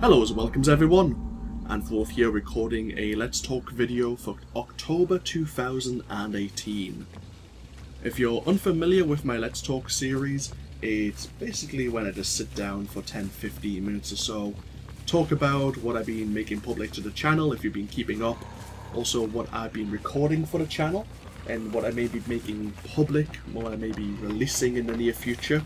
Hello and welcome to everyone, AnthWolf here recording a Let's Talk video for October 2018. If you're unfamiliar with my Let's Talk series, it's basically when I just sit down for 10-15 minutes or so, talk about what I've been making public to the channel if you've been keeping up, also what I've been recording for the channel, and what I may be making public, what I may be releasing in the near future,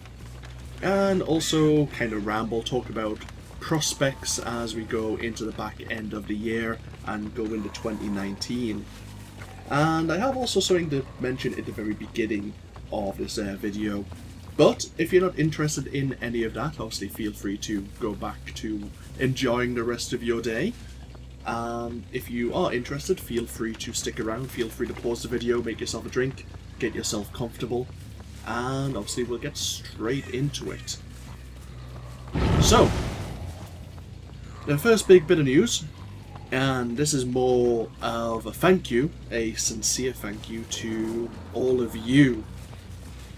and also kind of ramble, talk about prospects as we go into the back end of the year and go into 2019. And I have also something to mention at the very beginning of this video, but if you're not interested in any of that, obviously feel free to go back to enjoying the rest of your day. If you are interested, feel free to stick around, feel free to pause the video, make yourself a drink, get yourself comfortable, and obviously we'll get straight into it. So, the first big bit of news, and this is more of a thank you, a sincere thank you to all of you,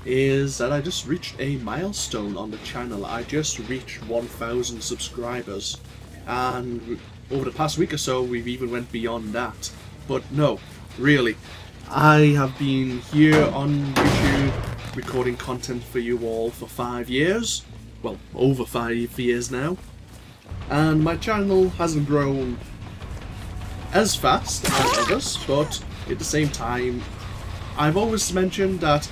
is that I just reached a milestone on the channel. I just reached 1,000 subscribers, and over the past week or so we've even went beyond that. But no, really, I have been here on YouTube recording content for you all for 5 years, well, over 5 years now. And my channel hasn't grown as fast as others, but at the same time, I've always mentioned that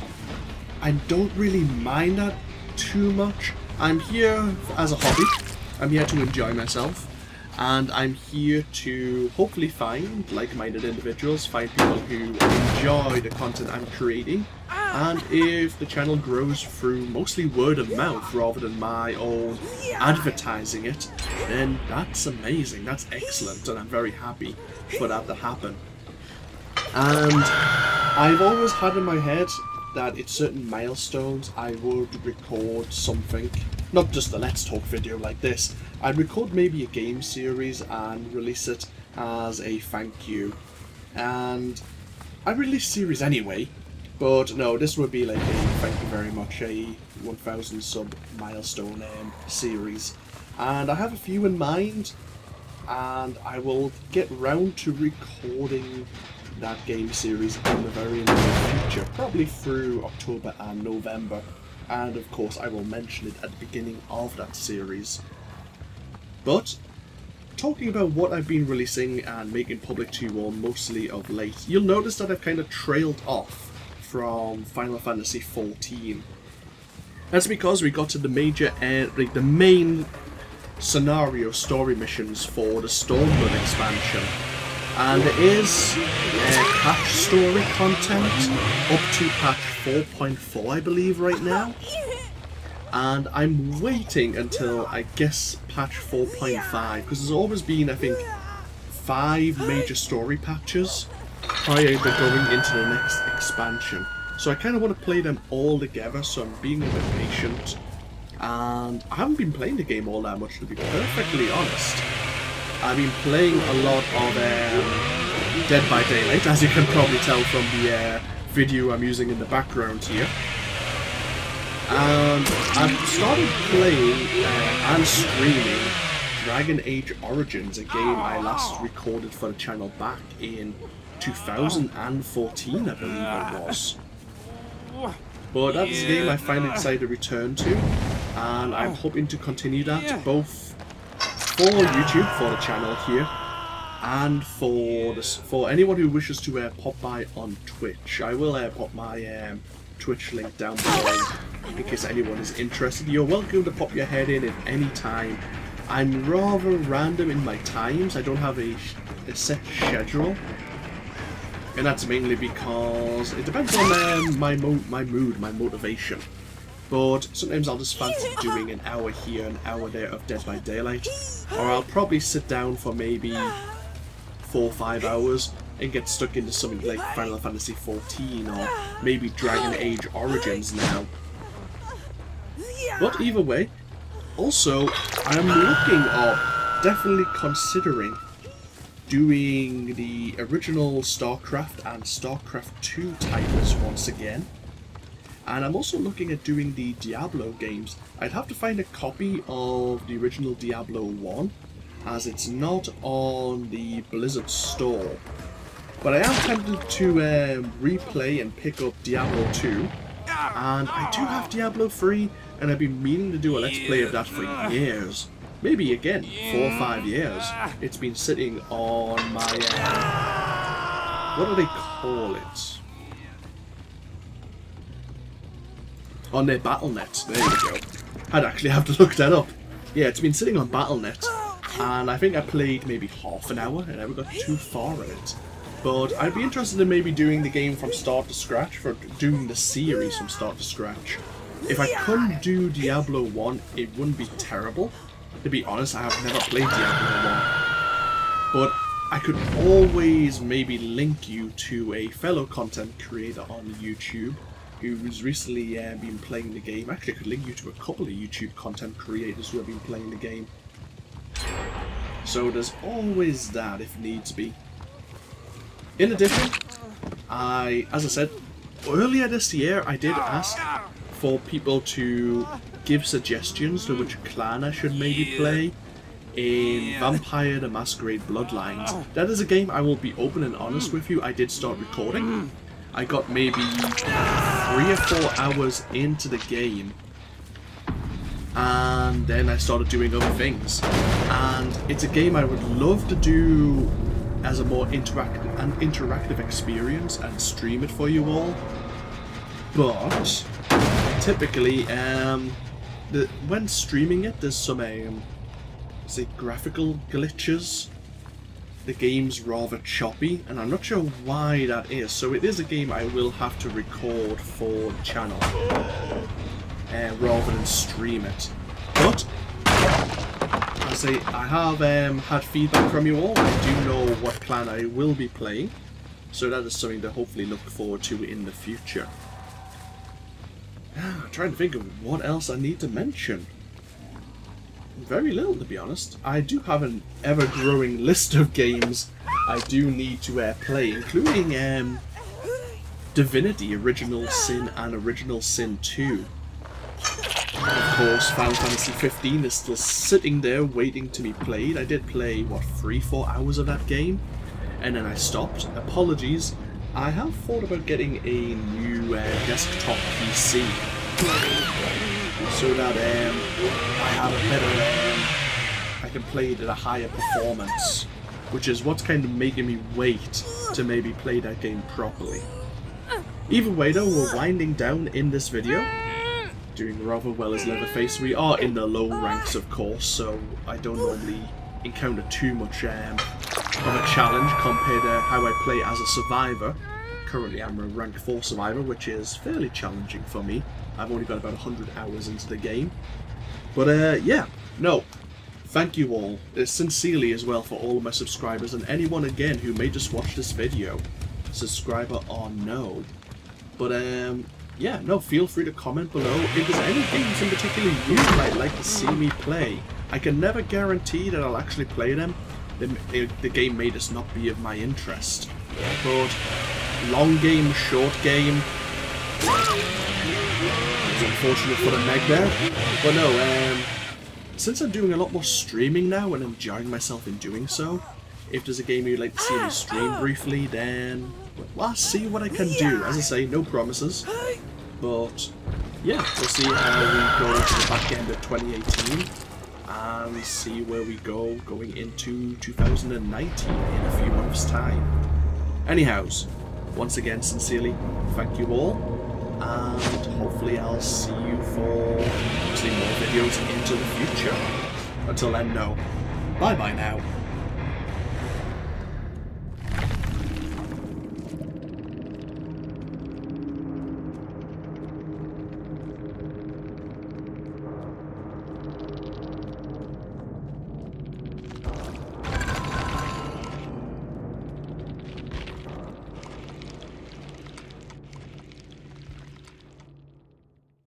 I don't really mind that too much. I'm here as a hobby, I'm here to enjoy myself, and I'm here to hopefully find like-minded individuals, find people who enjoy the content I'm creating, and if the channel grows through mostly word of mouth rather than my own advertising it, then that's amazing, that's excellent, and I'm very happy for that to happen. And I've always had in my head that at certain milestones I would record something, not just a Let's Talk video like this. I'd record maybe a game series and release it as a thank you. And I release series anyway, but no, this would be like a thank you very much, a 1,000 sub milestone series. And I have a few in mind, and I will get round to recording that game series in the very near future, probably through October and November. And of course I will mention it at the beginning of that series. But talking about what I've been releasing and making public to you all mostly of late, you'll notice that I've kind of trailed off from Final Fantasy XIV. That's because we got to the major, like the main scenario story missions for the Stormblood expansion. And there is patch story content up to patch 4.4, I believe, right now. And I'm waiting until, I guess, patch 4.5, because there's always been, I think, 5 major story patches prior to going into the next expansion. So I kind of want to play them all together, so I'm being a bit patient. And I haven't been playing the game all that much, to be perfectly honest. I've been playing a lot of Dead by Daylight, as you can probably tell from the video I'm using in the background here. And I've started playing and streaming Dragon Age Origins, a game I last recorded for the channel back in 2014, I believe it was. But that's the game I finally decided to return to, and I'm hoping to continue that both for YouTube, for the channel here, and for anyone who wishes to pop by on Twitch. I will pop my Twitch link down below in case anyone is interested. You're welcome to pop your head in at any time. I'm rather random in my times. I don't have a set schedule, and that's mainly because it depends on my mood, my motivation. But sometimes I'll just fancy doing an hour here, an hour there of Dead by Daylight, or I'll probably sit down for maybe 4 or 5 hours and get stuck into something like Final Fantasy XIV or maybe Dragon Age Origins now. But either way, also I'm looking up, definitely considering doing the original StarCraft and StarCraft 2 titles once again. And I'm also looking at doing the Diablo games. I'd have to find a copy of the original Diablo 1 as it's not on the Blizzard store. But I am tempted to replay and pick up Diablo 2, and I do have Diablo 3, and I've been meaning to do a Let's Play of that for years. Maybe again, 4 or 5 years. It's been sitting on my... what do they call it? On their Battle.net, there you go. I'd actually have to look that up. Yeah, it's been sitting on Battle.net, and I think I played maybe half an hour, and I never got too far in it. But I'd be interested in maybe doing the game from start to scratch, for doing the series from start to scratch. If I couldn't do Diablo 1, it wouldn't be terrible. To be honest, I have never played Diablo 1. But I could always maybe link you to a fellow content creator on YouTube who's recently been playing the game. Actually, I could link you to a couple of YouTube content creators who have been playing the game. So there's always that if needs be. In addition, as I said, earlier this year I did ask for people to give suggestions to which clan I should maybe play in Vampire: the Masquerade Bloodlines. That is a game I will be open and honest with you. I did start recording. I got maybe 3 or 4 hours into the game, and then I started doing other things. And it's a game I would love to do as a more interactive experience and stream it for you all. But typically, when streaming it, there's some say graphical glitches. The game's rather choppy, and I'm not sure why that is. So it is a game I will have to record for the channel rather than stream it. But I say I have had feedback from you all. I do know what clan I will be playing, so that is something to hopefully look forward to in the future. I'm trying to think of what else I need to mention. Very little, to be honest. I do have an ever-growing list of games I do need to play, including Divinity Original Sin and Original Sin 2. And of course, Final Fantasy 15 is still sitting there waiting to be played. I did play, what, 3 or 4 hours of that game, and then I stopped. Apologies. I have thought about getting a new desktop PC, so that I have a better, I can play it at a higher performance, which is what's kind of making me wait to maybe play that game properly. Either way though, we're winding down in this video, doing rather well as Leatherface. We are in the low ranks of course, so I don't normally encounter too much of a challenge compared to how I play as a survivor. Currently I'm a rank 4 survivor, which is fairly challenging for me. I've only got about 100 hours into the game. But yeah, no, thank you all, sincerely as well, for all of my subscribers and anyone again who may just watch this video, subscriber or no. But yeah, no, feel free to comment below if there's any games in particular you might like to see me play. I can never guarantee that I'll actually play them. The game may just not be of my interest. But long game, short game, it's unfortunate for the Meg there. But no, since I'm doing a lot more streaming now and enjoying myself in doing so, if there's a game you'd like to see me stream briefly, then I'll see what I can do. As I say, no promises. But yeah, we'll see how we go into the back end of 2018. And see where we go going into 2019 in a few months' time. Anyhows, once again, sincerely, thank you all, and hopefully I'll see you for obviously more videos into the future. Until then, no. Bye-bye now.